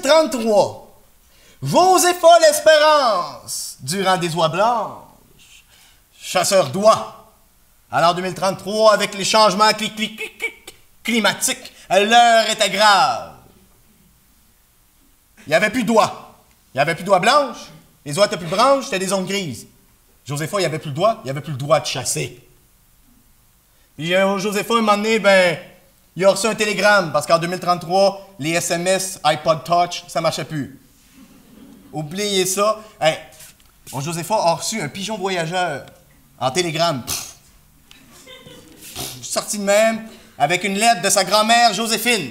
1933, Josépha l'Espérance, durant des oies blanches, chasseur d'oies. Alors 2033, avec les changements climatiques, l'heure était grave. Il n'y avait plus d'oies. Il n'y avait plus d'oies blanches. Les oies étaient plus branches, c'était des zones grises. Josépha, il n'y avait plus le doigt. Il n'y avait plus le droit de chasser. Puis Josépha, un moment donné, ben, il a reçu un télégramme, parce qu'en 2033, les SMS, iPod Touch, ça ne marchait plus. Oubliez ça. Hey, Josépha a reçu un pigeon voyageur en télégramme. Je suis sorti de même avec une lettre de sa grand-mère, Joséphine.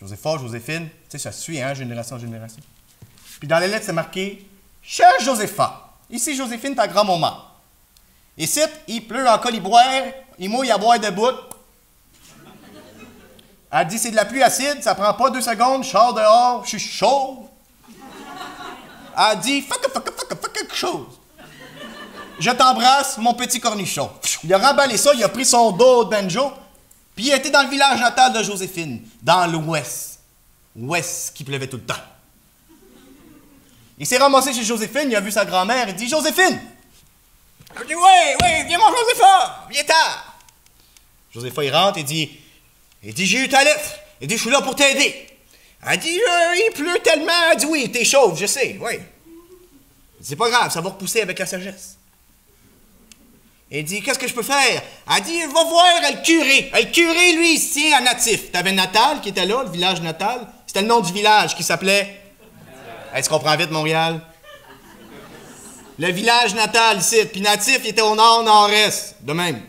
Josépha, Joséphine, tu sais, ça se suit, hein, génération en génération. Puis dans les lettres, c'est marqué « Chère Josépha, ici Joséphine, ta grand-maman. Et c'est, il pleut en coliboire, il mouille à boire debout. Elle dit, c'est de la pluie acide, ça prend pas 2 secondes, je sors dehors, je suis chaud. Elle dit, fuck quelque chose. Je t'embrasse, mon petit cornichon. Il a remballé ça, il a pris son dos de banjo, puis il était dans le village natal de Joséphine, dans l'Ouest. Ouest qui pleuvait tout le temps. Il s'est ramassé chez Joséphine, il a vu sa grand-mère, il dit, Joséphine! Elle dit, oui, viens mon Josépha, viens tard. Josépha, il rentre et dit, j'ai eu ta lettre. Il dit, je suis là pour t'aider. Elle dit, il pleut tellement. Elle dit, oui, t'es chauve, je sais, oui. C'est pas grave, ça va repousser avec la sagesse. Il dit, qu'est-ce que je peux faire? Elle dit, va voir le curé. Le curé, lui, il se tient à Natif. T'avais Natal qui était là, le village natal. C'était le nom du village qui s'appelait... Est-ce qu'on prend vite, Montréal? Le village natal, ici. Puis Natif, il était au nord, nord-est. De même.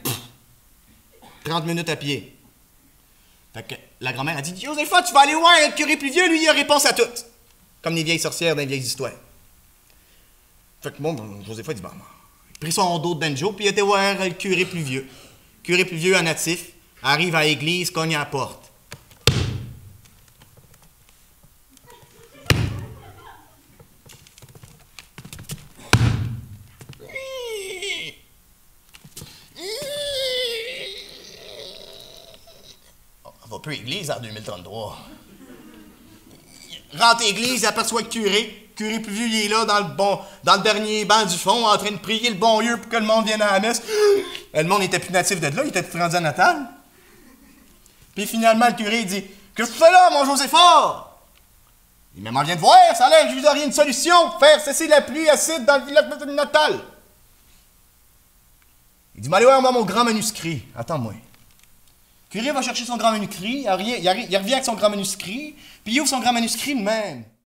30 minutes à pied. Fait que la grand-mère a dit, Josépha, tu vas aller voir le curé plus vieux, lui, il a réponse à tout. Comme les vieilles sorcières dans les vieilles histoires. Fait que bon, Josépha, il dit, bon, il a pris son dos de banjo, puis il était voir le curé plus vieux. Curé plus vieux à Natif, arrive à l'église, cogne à la porte. Église en 2033. Rentre à l'église, aperçoit le curé. Le curé plus vieux, il est là dans le dernier banc du fond, en train de prier le bon Dieu pour que le monde vienne à la messe. Le monde n'était plus natif de là, il était tout rendu à Natal. Puis finalement, le curé il dit, qu'est-ce que tu fais là, mon Josépha? Il m'en vient de voir, ça a l'air, je vous aurais une solution pour faire cesser la pluie acide dans le village de Natal. Il dit, mais allez voir moi mon grand manuscrit. Attends-moi. Le curé va chercher son grand manuscrit, il revient avec son grand manuscrit, puis il ouvre son grand manuscrit de même.